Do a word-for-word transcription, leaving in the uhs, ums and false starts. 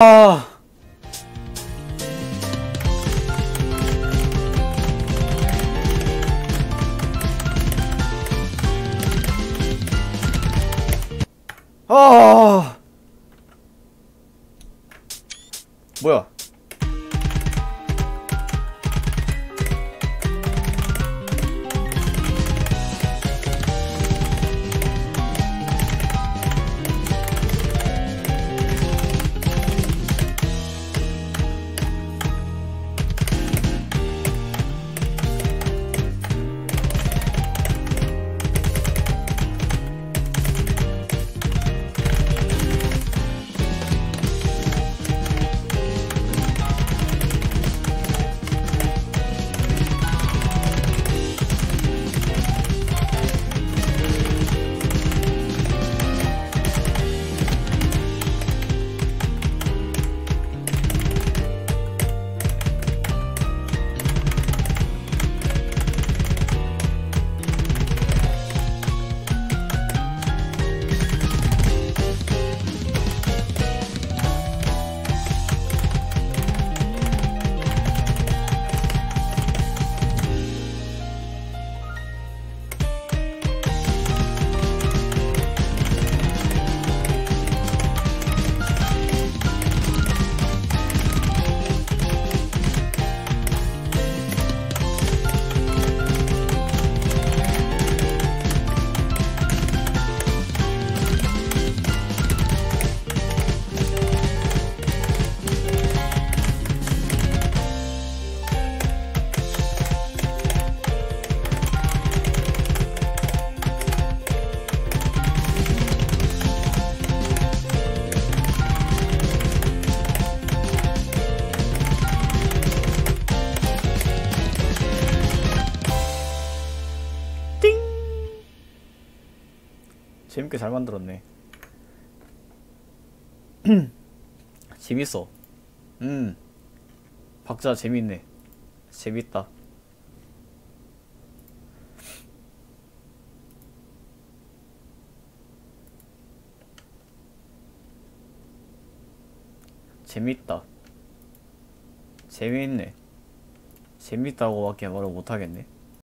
아. 아. 뭐야? 재밌게 잘 만들었네. 재밌어. 음, 박자 재밌네. 재밌다. 재밌다. 재밌네. 재밌다고밖에 말을 못하겠네.